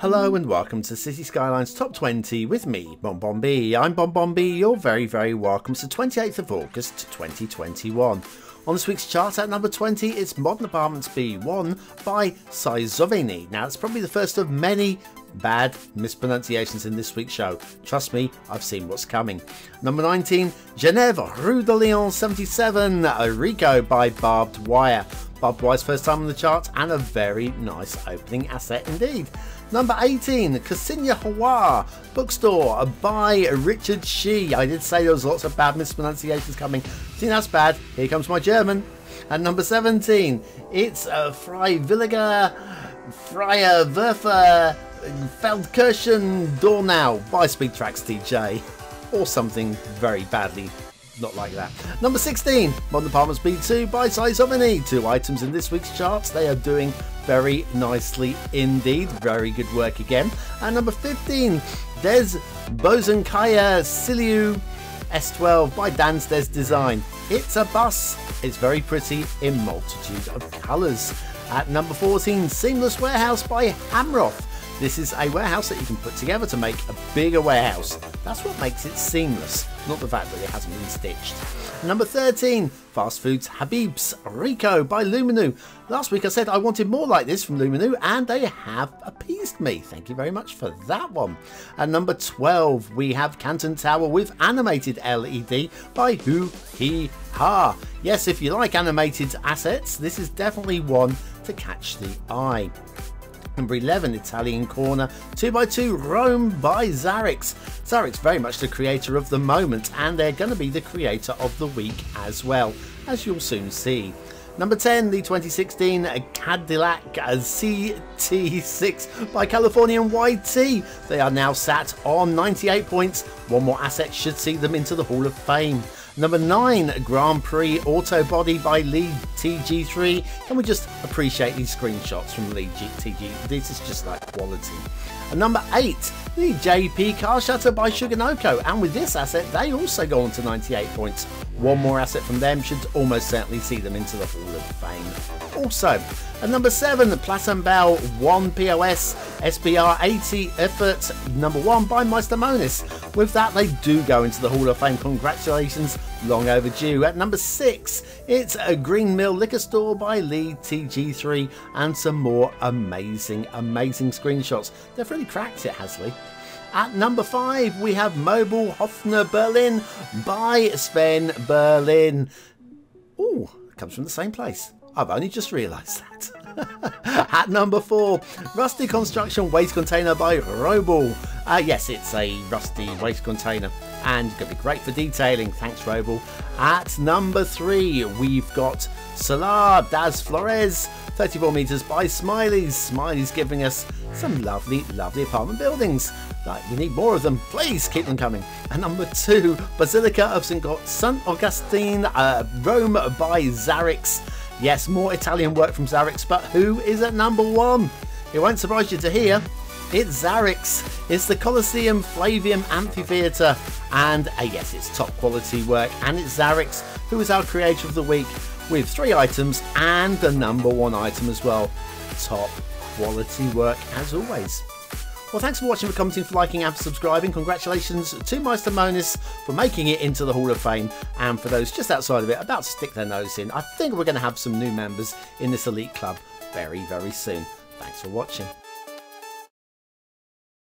Hello and welcome to City Skylines Top 20 with me, BonBonB. I'm BonBonB, you're very, very welcome to 28th of August 2021. On this week's chart at number 20, it's Modern Apartments B1 by Saizovini. Now, it's probably the first of many bad mispronunciations in this week's show. Trust me, I've seen what's coming. Number 19, Genève Rue de Lyon 77, RICO by Barbed Wire. Barbed Wire's first time on the chart and a very nice opening asset indeed. Number 18, Cassinia Hawar, Bookstore by Richard Shee. I did say there was lots of bad mispronunciations coming. See, that's bad. Here comes my German. And number 17, it's Frey Villiger, Freyer Verfer, Feldkirchen, Dornau by Speedtracks DJ. Or something very badly. Not like that. Number 16, Modern Apartments B2 by Saizovini. Two items in this week's charts. They are doing very nicely indeed. Very good work again. And number 15, Des Bosenkaya Siliu S12 by Dans Des Design. It's a bus. It's very pretty in multitude of colours. At number 14, Seamless Warehouse by Hamrof. This is a warehouse that you can put together to make a bigger warehouse. That's what makes it seamless, not the fact that it hasn't been stitched. Number 13, Fast Foods HABIB'S RICO by Luminou. Last week I said I wanted more like this from Luminou and they have appeased me. Thank you very much for that one. And number 12, we have Canton Tower with Animated LED by HooHeeHaa. Yes, if you like animated assets, this is definitely one to catch the eye. Number 11, Italian Corner 2x2 Rome by Zarrix. Zarrix very much the creator of the moment, and they're going to be the creator of the week as well, as you'll soon see. Number 10, the 2016 Cadillac CT6 by Californian YT. They are now sat on 98 points. One more asset should see them into the Hall of Fame. Number 9, Grand Prix Auto Body by Lee TG3. Can we just appreciate these screenshots from Lee TG? This is just like quality. And number 8, the JP Car Shutter by Suginoko. And with this asset, they also go on to 98 points. One more asset from them should almost certainly see them into the Hall of Fame. Also, at number 7, the Plattenbau 1 POS SBR 80 effort number 1 by Meistermonis. With that, they do go into the Hall of Fame. Congratulations, long overdue. At number 6, it's a Green Mill Liquor Store by Lee TG3 and some more amazing, amazing screenshots. They've really cracked it, has Lee. At number 5, we have Mobile Hofner Berlin by Sven Berlin. Ooh, comes from the same place. I've only just realised that. At number 4, Rusty Construction Waste Container by Robal. Yes, it's a rusty waste container and going to be great for detailing. Thanks, Robal. At number 3, we've got Solar Das Flores 34 metres by Smiley's. Smiley's giving us some lovely, lovely apartment buildings. Like, we need more of them. Please keep them coming. And number 2, Basilica of St. Augustine, Rome by Zarrix. Yes, more Italian work from Zarrix, but who is at number 1? It won't surprise you to hear. It's Zarrix. It's the Colosseum Flavium Amphitheatre. And yes, it's top quality work. And it's Zarrix, who is our creator of the week, with 3 items and the number 1 item as well. Top quality work as always. Well, thanks for watching, for commenting, for liking and for subscribing. Congratulations to Meistermonis for making it into the Hall of Fame, and for those just outside of it about to stick their nose in, I think we're going to have some new members in this elite club very, very soon. Thanks for watching.